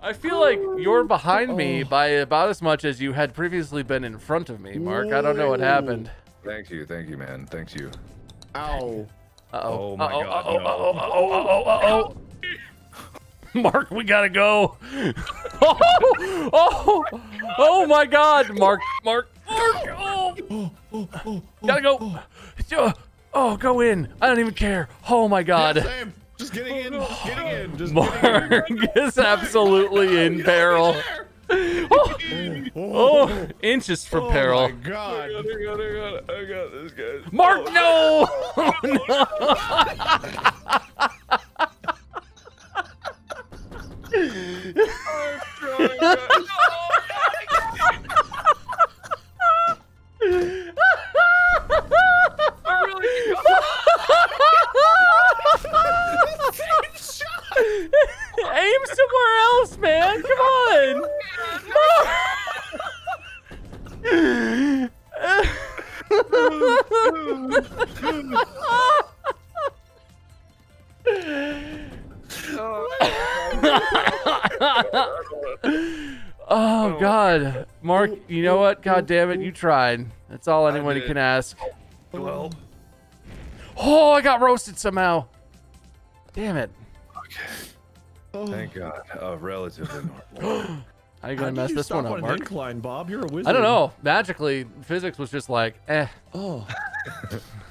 I feel like you're behind me by about as much as you had previously been in front of me, Mark. I don't know what happened. Thank you, man. Thank you. Ow. Uh-oh. Oh, my God. Oh. Mark, we gotta go. Oh, my God. Mark. Oh. Gotta go. Oh, go in. I don't even care. Oh, my God. Yeah, same. Just getting in. Just Mark is absolutely in peril. Oh, inches from peril. Oh my God. I got this, guys. Mark, no! I'm trying, guys. I really aim somewhere else, man. Come on. Oh, God. Mark, you know what? God damn it. You tried. That's all anybody can ask. Well. Oh, I got roasted somehow. Damn it. Okay. Oh. Thank God. Relatively normal. How are you gonna mess this one up, Mark? Incline, Bob? You're a wizard. I don't know. Magically, physics was just like, eh. Oh.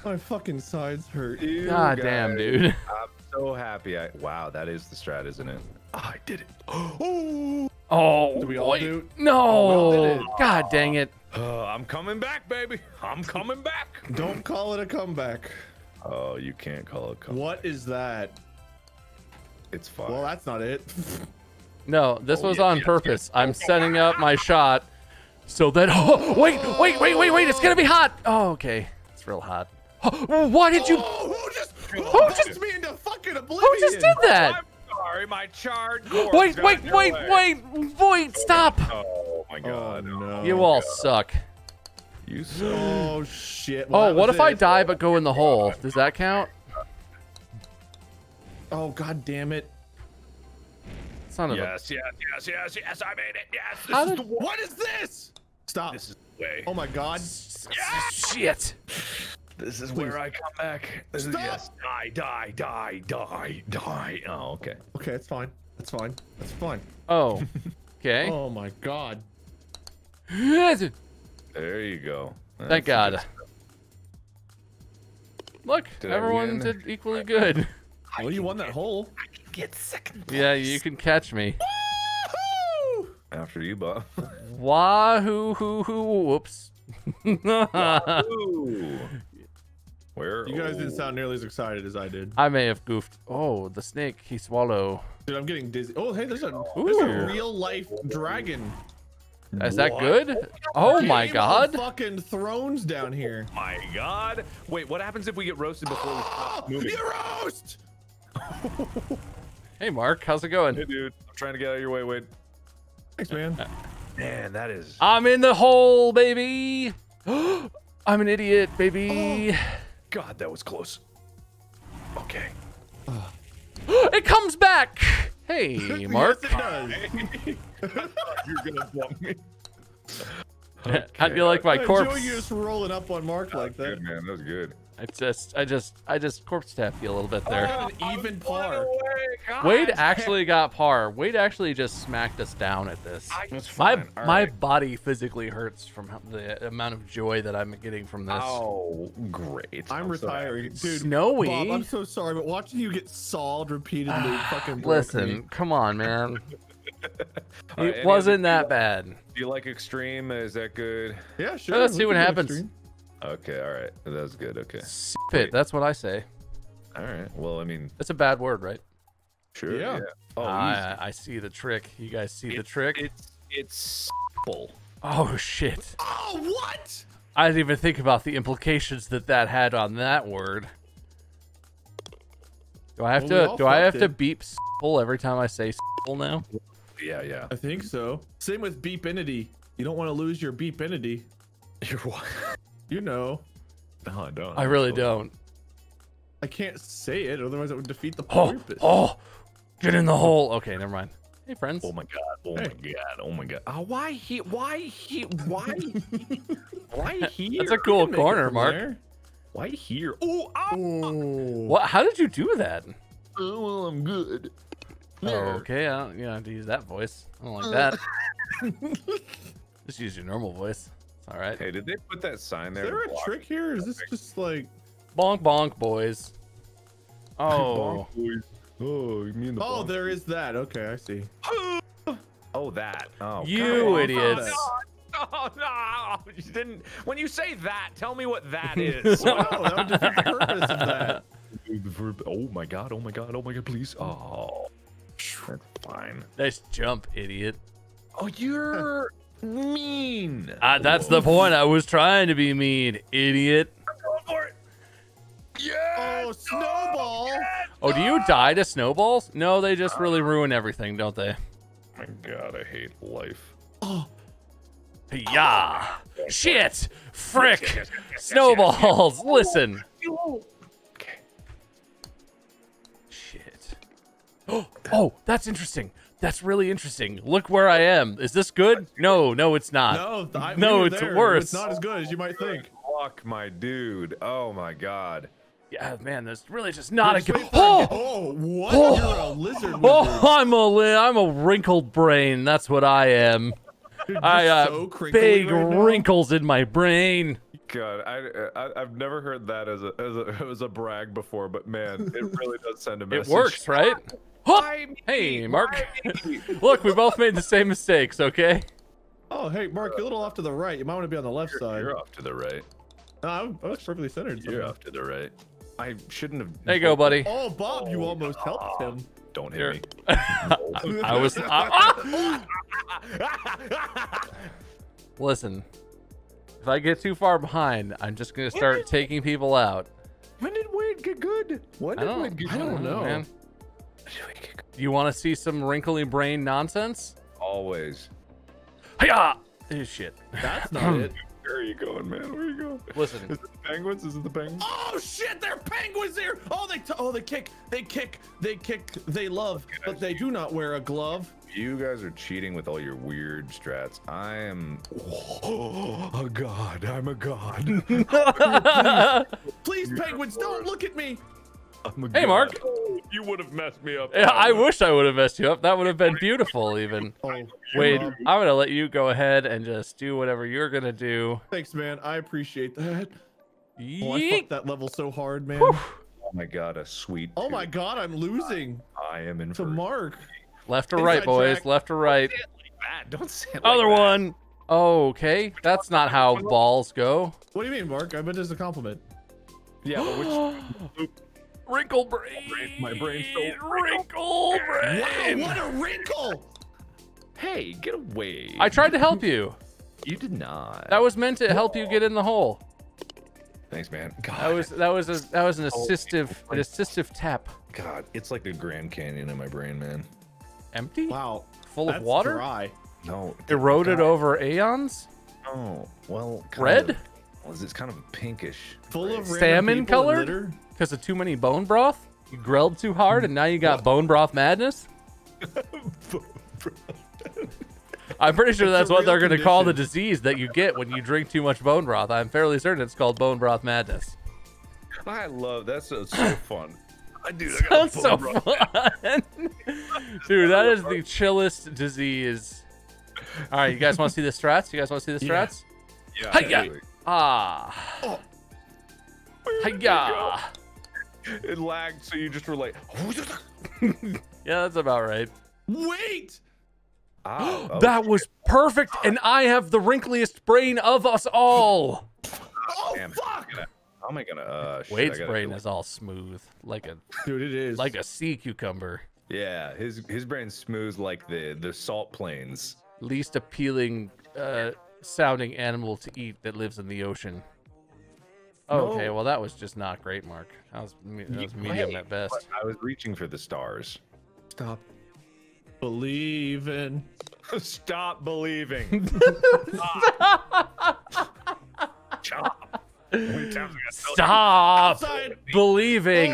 My fucking sides hurt. Ew, God damn, dude. I'm so happy. Wow, that is the strat, isn't it? Oh, I did it. Oh. Oh. Did we all do it? No. Did it. God dang it. I'm coming back, baby. I'm coming back. Don't call it a comeback. Oh, you can't call it a comeback. What is that? It's fine. Well, that's not it. No, this was on purpose. I'm setting up my shot so that. Oh, wait! It's gonna be hot. Oh, okay. It's real hot. Oh, why did you? Who just me into fucking oblivion? Who just did that? I'm sorry, my charred corpse. Wait! Stop! Oh my God! Oh, no. You all suck. You suck. Oh shit! Well, oh, what if I die but go in the hole? Does that count? Oh, God damn it! Yes, I made it. Yes. What is this? Stop. This is the way. Oh my God. Shit. This is where I come back. This is yes. Die. Oh, okay. Okay, it's fine. That's fine. Oh. Okay. Oh my God. There you go. Thank God. Look, everyone did equally good. Well, you won that hole. I can get second place. Yeah, you can catch me. Woo-hoo! After you, Bob. Wahoo-hoo-hoo. Whoops. Wahoo. Where? You guys didn't sound nearly as excited as I did. I may have goofed. Oh, the snake. He swallowed. Dude, I'm getting dizzy. Oh, hey, there's a real-life dragon. Is that good? Oh my God! Fucking thrones down here. Oh my God! Wait, what happens if we get roasted before we stop moving? You roast! Hey, Mark, how's it going? Hey, dude. I'm trying to get out of your way, Wade. Thanks, man. Man, that is. I'm in the hole, baby. I'm an idiot, baby. Oh, God, that was close. Okay. It comes back. Hey, Mark. Yes, it does. I thought you were gonna bump me. Okay. How'd you like my corpse? I enjoy you just rolling up on Mark like that. Good, man, that was good. I just corpse tapped you a little bit there. Even par. Wade actually got par. Wade actually just smacked us down at this. My body physically hurts from the amount of joy that I'm getting from this. Oh, great! I'm retiring, dude. Snowy. Bob, I'm so sorry, but watching you get sawed repeatedly, fucking. Listen, come on, man. It wasn't that bad. Do you like extreme? Is that good? Yeah, sure. Let's see what happens. Extreme. Okay, all right. That's good. Okay. Spit. That's what I say. All right. Well, I mean, that's a bad word, right? Sure. Yeah. Oh, I see the trick. You guys see the trick? It's simple. Oh shit. Oh what? I didn't even think about the implications that had on that word. Do I have to? Do I have to beep simple every time I say simple now? Yeah. I think so. Same with beepinity. You don't want to lose your beepinity. Your what? You know. No, I don't. I really don't. I can't say it, otherwise it would defeat the purpose. Oh, get in the hole. Okay, never mind. Hey, friends. Oh my god. Oh hey. My god. Oh my god. Oh, why he? Why he? Why? Why here? That's a cool corner, Mark. There. Why here? Oh, oh. What? How did you do that? Oh, well, I'm good. Oh, okay. You don't have to use that voice. I don't like that. Just use your normal voice. It's all right. Hey, did they put that sign there? Is there a trick here? Or is this just like bonk bonk boys? Oh. Bonk, boys. Oh, you mean the oh, bonk. There is that. Okay, I see. Oh, that. Oh, you idiots. Oh, no, you didn't. When you say that, tell me what that is. Well, that would defeat the purpose of that. Oh my god, oh my god, oh my god, please. Oh, that's fine. Nice jump, idiot. Oh, you're mean. That's the point. I was trying to be mean, idiot. I'm going for it. Yeah. Oh, snowball. Yes! Oh, do you die to snowballs? No, they just really ruin everything, don't they? Oh my god, I hate life. Oh. Yeah. Oh, shit. Frick. Yes. Snowballs. Oh, listen. Oh. Oh, that's interesting. That's really interesting. Look where I am. Is this good? No, no, it's not. No, no, it's worse. It's not as good as you might think. Fuck, my dude. Oh my god. Yeah, man, that's really just not a good. Oh, oh, what? Oh, you're a lizard. Oh, I'm a wrinkled brain. That's what I am. Dude, I got so big wrinkles in my brain. God, I've never heard that as a brag before, but man, it really does send a message. It works, right? Huh? Hey, Mark. Look, we both made the same mistakes, okay? Oh, hey, Mark, you're a little off to the right. You might want to be on the left side. You're off to the right. No, I was perfectly centered. You're off to the right. I shouldn't have. There you go, buddy. Oh, Bob, you almost helped him. Don't hit me. I was. Listen. If I get too far behind, I'm just gonna start taking people out. When did Wade get good? When did Wade get good? I don't know, man. You want to see some wrinkly brain nonsense? Always. Hiya! Oh, shit. That's not it. Where are you going, man? Where are you going? Listen. Is it the penguins? Is it the penguins? Oh shit! There are penguins there! Oh, they kick! They kick! They kick! They love, but they do not wear a glove. You guys are cheating with all your weird strats. I am a god. I'm a god. Please, penguins, don't look at me. Hey, Mark. You would have messed me up. Yeah, I wish I would have messed you up. That would have been beautiful, even. Oh, Wade, I'm going to let you go ahead and just do whatever you're going to do. Thanks, man. I appreciate that. Oh, I fucked that level so hard, man. Whew. Oh, my God. A sweet. Oh, my God. I'm losing. I am in to Mark. Left or right, boys. Left or right. Don't say it like that. Other one. Oh, okay. That's not how balls go. What do you mean, Mark? I meant it as a compliment. Yeah, but which... Wrinkle brain. My brain's so wrinkle brain. Wow, what a wrinkle. Hey, get away. I tried to help you. You did not. That was meant to help you get in the hole. Thanks, man. God. That was an assistive tap. God, it's like the Grand Canyon in my brain, man. Empty? Wow. Full of water? Dry. No. Eroded over aeons? Oh, well. Red? It's kind of pinkish. Full of salmon color? Because of too many bone broth? You grilled too hard and now you got bone broth madness? Bone broth. I'm pretty sure that's what they're going to call the disease that you get when you drink too much bone broth. I'm fairly certain it's called bone broth madness. I love that. So fun. Dude, I got so fun. Dude, that is the chillest disease. All right, you guys want to see the strats? You guys want to see the strats? Yeah. Hi-ya! Ah. Oh. Hi-ya! It lagged, so you just were like... Yeah, that's about right. Wait! Oh, that was perfect, and I have the wrinkliest brain of us all. Oh, damn. Fuck! How am I gonna shit, Wade's brain is all smooth like a dude, it is like a sea cucumber. Yeah, his brain's smooth like the salt plains. Least appealing sounding animal to eat that lives in the ocean. Oh, okay, well that was just not great, Mark. That was medium at best. I was reaching for the stars. Stop believing. Stop believing. Chop. Stop believing.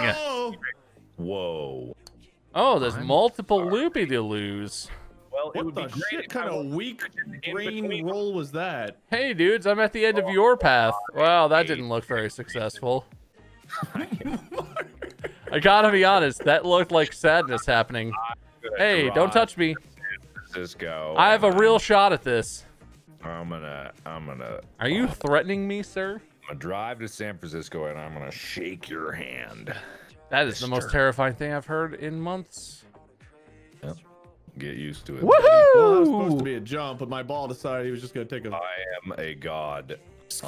Whoa. Oh, there's multiple loopy-de-loos. well, what it would the be great shit kind of weak brain roll was that? Hey dudes, I'm at the end of your path. Wow, that didn't look very successful. I gotta be honest, that looked like sadness happening. Hey, don't touch me. I have a real shot at this. I'm gonna. Are you threatening me, sir? I'm gonna drive to San Francisco and I'm gonna shake your hand. That is the most terrifying thing I've heard in months. Yep. Get used to it. Woohoo! Well, it was supposed to be a jump, but my ball decided he was just gonna take a. I am a god.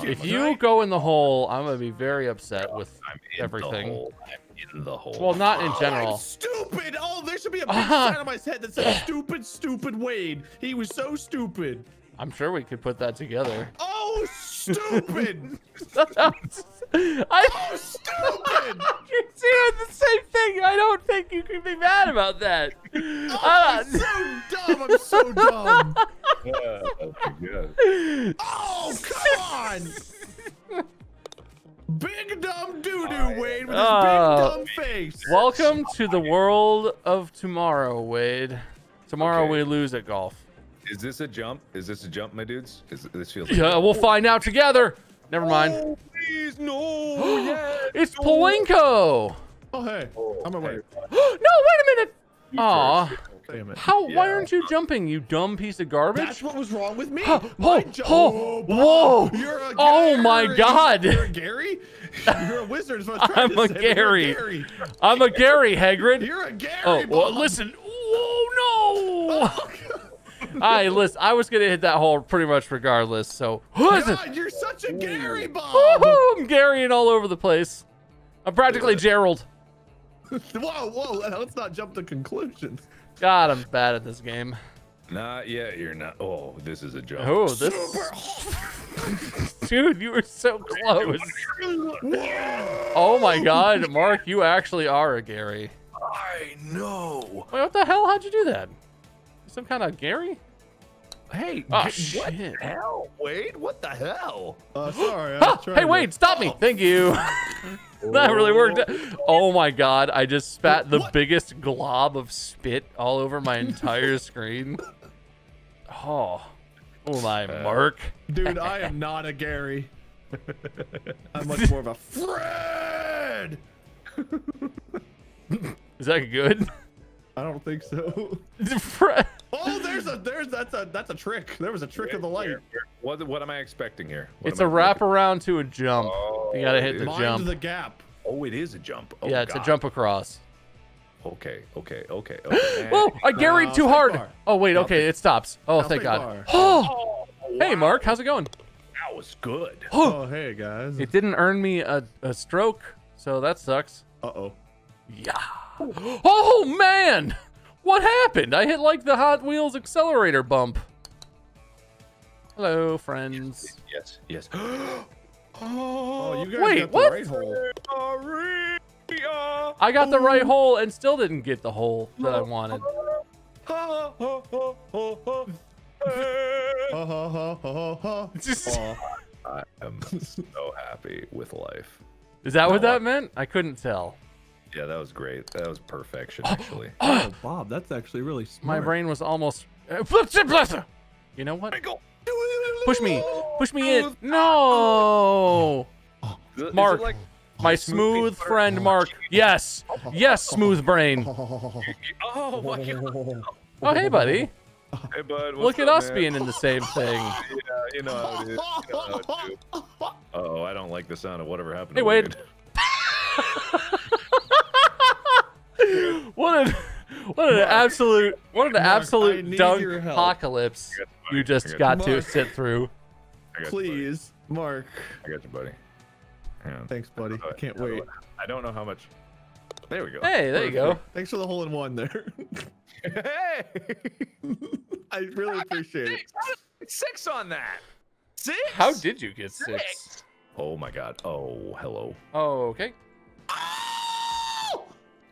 If you go in the hole, I'm gonna be very upset with everything. I'm in the hole. Well, not in general. I'm stupid! Oh, there should be a big sign on my head that says "Stupid, stupid Wade." He was so stupid. I'm sure we could put that together. Oh, stupid! Oh, stupid! You're doing the same thing. I don't think you can be mad about that. Oh, I'm so dumb. Oh, come on! Big dumb doo-doo, Wade, with his big dumb face. Welcome to the world of tomorrow, Wade. Tomorrow we lose at golf. Is this a jump? Is this a jump, my dudes? This feels like we'll find out together. Never mind. Oh, please, no. Yes, it's Polenko. Oh, hey. I'm away. No, wait a minute. Aw. How? Yeah. Why aren't you jumping, you dumb piece of garbage? That's what was wrong with me. Whoa. You're a Gary. Oh, my God. You're a Gary? You're a wizard. Is what I was trying to say. Gary. You're a Gary. I'm a Gary, Hagrid. You're a Gary. Oh, well, listen. Oh, no. Listen, I was gonna hit that hole pretty much regardless. So, God, you're such a Gary Bob. I'm Garying all over the place. I'm practically Gerald. Whoa! Let's not jump to conclusions. God, I'm bad at this game. Not yet. You're not. Oh, this is a jump. Oh, this. Dude, you were so close. Oh my God, Mark, you actually are a Gary. I know. Wait, what the hell? How'd you do that? Some kind of Gary? Hey, oh, shit. What the hell, Wade? What the hell? Sorry. Hey, Wade, stop me. Thank you. That really worked. Oh, my God. I just spat the biggest glob of spit all over my entire screen. Oh, my Mark. Dude, I am not a Gary. I'm much more of a Fred. Is that good? I don't think so. Oh, that's a trick. There was a trick of the light. What am I expecting here? It's a wraparound to a jump. Oh, you gotta hit the jump. The gap. Oh, it is a jump. Oh, yeah, it's a jump across. Okay. Whoa, I Garied too hard. Bar. Oh wait, okay, it stops. Oh, thank God. Oh, wow. Hey, Mark, how's it going? That was good. Oh, hey guys. It didn't earn me a stroke, so that sucks. Uh-oh. Yeah. Oh man, what happened? I hit like the Hot Wheels accelerator bump. Hello, friends. Yes. Oh, you guys got the right hole. I got the right hole and still didn't get the hole that I wanted. I am so happy with life. Is that what that meant? I couldn't tell. Yeah, that was great. That was perfection, actually. Oh, Bob, that's actually really smart. My brain was almost... You know what? Push me. Push me in. No! Mark, like my smooth friend Mark. Yes. Yes, smooth brain. Oh, my God. Oh, hey, buddy. Hey, bud. Look at us being in the same thing. Yeah, you know how it is. Uh-oh, I don't like the sound of whatever happened. Hey, Wade. What an absolute Mark, dunk apocalypse you just got to sit through. Please, Mark. I got you, buddy. Thanks, buddy. I can't wait. I don't know how much. There we go. Hey, there you go. Thanks for the hole in one there. Hey, I really appreciate it. Six on that. Six. How did you get six? Oh my God. Oh, hello. Oh, okay.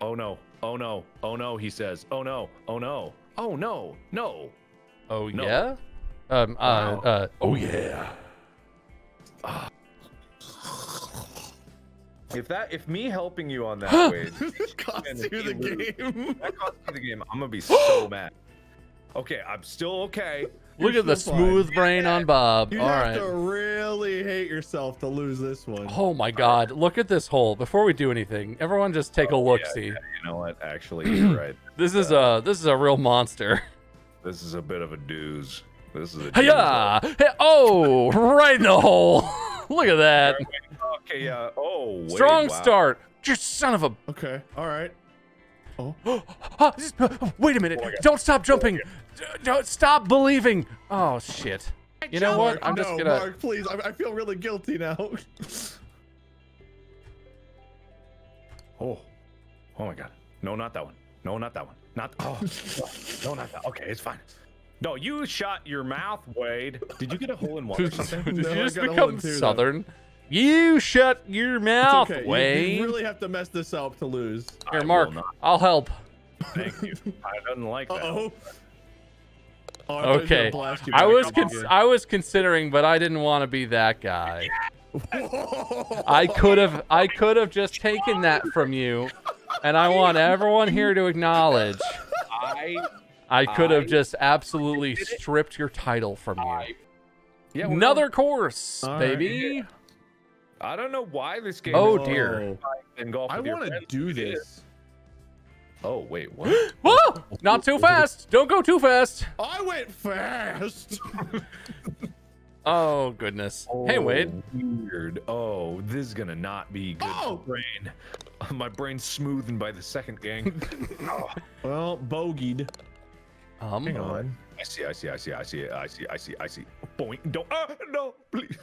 Oh no, oh no, oh no, he says. Oh no, oh no, oh no, no. Oh no. Yeah? Oh yeah. If me helping you on that way costs you the game. That costs you the game, I'm gonna be so mad. Okay, I'm still okay. Look at the smooth brain on Bob. You have to really hate yourself to lose this one. Oh my God! Look at this hole. Before we do anything, everyone just take a look. See. You know what? Actually, you're right. This is a real monster. This is a bit of a dooze. This is a dooze. Hey, oh, right in the hole. Look at that. Okay. Yeah. Oh. Wait, strong start. Just son of a. Okay. All right. Oh. Wait a minute. Oh, don't stop jumping. Don't stop believing. Oh, shit. You know what? I'm just gonna... Mark, please. I feel really guilty now. Oh. Oh, my God. No, not that one. No, not that one. Not... Oh. No, not that. Okay, it's fine. No, you shot your mouth, Wade. Did you get a hole in one or something? Did you just become Southern? You shut your mouth, okay. Wade. You really have to mess this up to lose. Here, Mark, I'll help. Thank you. I don't like that. Uh-oh. Oh, okay. I was considering, but I didn't want to be that guy. I could have just taken that from you, and I want everyone here to acknowledge. I could have just absolutely stripped your title from you. Yeah, another course, baby. Right. I don't know why this game. Oh is dear! I want to do this. Oh wait, what? Whoa! Not too fast. Don't go too fast. I went fast. Oh goodness. Oh, hey Wade. Weird. Oh, this is gonna not be good. Oh, brain. My brain's smoothened by the second gang. Well, bogeyed. Hang on. I see. Boink! Don't. No, please.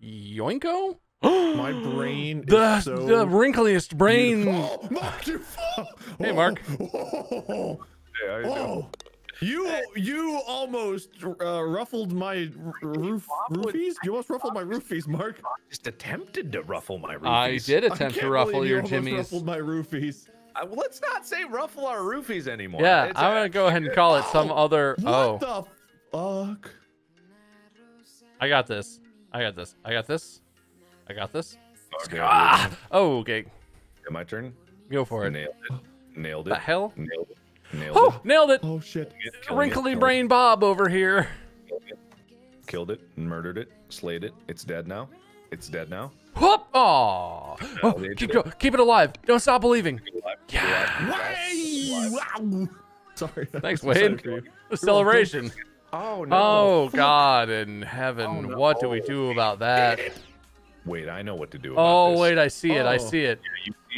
Yoinko? My brain is so the wrinkliest brain. Oh, Mark, you fall. Hey, Mark. Oh, yeah, you almost ruffled my roofies. You almost ruffled my roofies, Mark. I just attempted to ruffle my roofies. I did attempt to ruffle your jimmies. I ruffled my roofies. Let's not say ruffle our roofies anymore. Yeah, I'm going to go ahead and call it some other. What the fuck? I got this. Okay. Ah! Oh, okay. My turn. Go for it. Nailed it. The hell? Nailed it. Oh shit. Wrinkly brain Bob over here. Killed it. Murdered it. Slayed it. It's dead now. Whoop! Oh. Keep it alive. Don't stop believing. Yeah. Wow. Sorry. Thanks, Wade. The celebration. Oh, no. Oh, God in heaven. Oh, no. What do we do about that? Wait, I know what to do about this. Oh, wait, I see it. Yeah,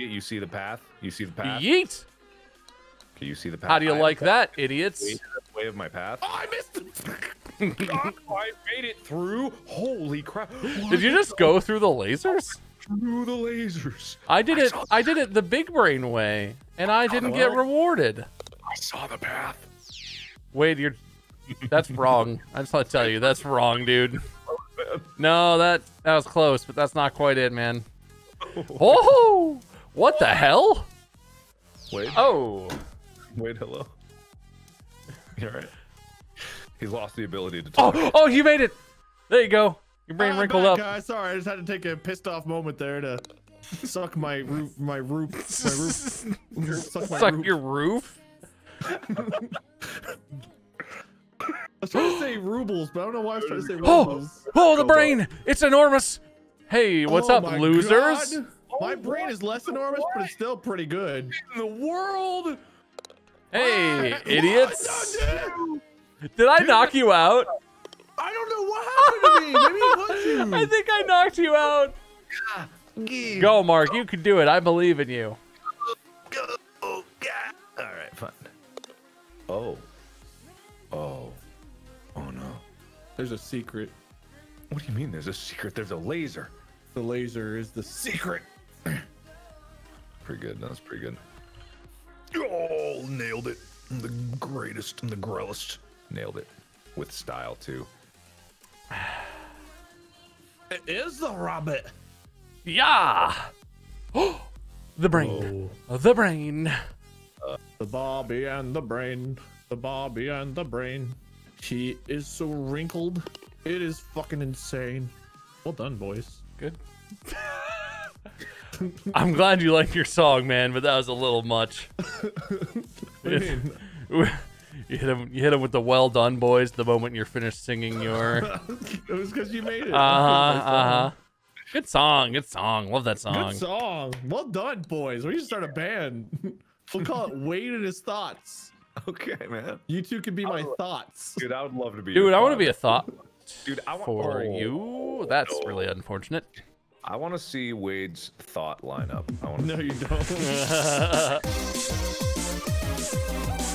you see the path? Yeet! Okay, you see the path. How do you like that, idiots? Way of my path. Oh, I missed it! God, I made it through. Holy crap. Did you just go through the lasers? Through the lasers. I did it the big brain way, and I didn't get rewarded. I saw the path. Wait, you're... That's wrong. I just want to tell you, that's wrong, dude. No, that was close, but that's not quite it, man. Oh, what the hell? Wait. Oh. Wait, hello. You're right. He lost the ability to talk. Oh, you made it. There you go. Your brain wrinkled up. Guys, sorry, I just had to take a pissed off moment there to suck my roof. Suck your roof? I was trying to say rubles, but I don't know why I was trying to say rubles. Oh, the brain! It's enormous! Hey, what's up, my losers? God. My brain is less enormous, but it's still pretty good. In the world! Hey, idiots! Did I knock you out? I don't know what happened to me! Maybe it was you! I think I knocked you out! Go, Mark, you can do it. I believe in you. Alright, fine. Oh no. There's a secret. What do you mean there's a secret? There's a laser. The laser is the secret. Pretty good. That's pretty good. Oh, nailed it. I'm the greatest and the grillest. Nailed it. With style, too. It is the rabbit. Yeah. The brain. Whoa. The brain. The Bobby and the brain. The Bobby and the brain. He is so wrinkled. It is fucking insane. Well done, boys. Good. I'm glad you like your song, man, but that was a little much. What do you mean? You hit him with the well done, boys. The moment you're finished singing your. It was because you made it. Good song. Good song. Love that song. Good song. Well done, boys. We should start a band. We'll call it Wade and His Thoughts. Okay, man. You two can be my thoughts. Dude, I would love to be. Dude, I want to be a thought. Dude, I want for you. That's really unfortunate. I want to see Wade's thought lineup. I want to. No, you don't.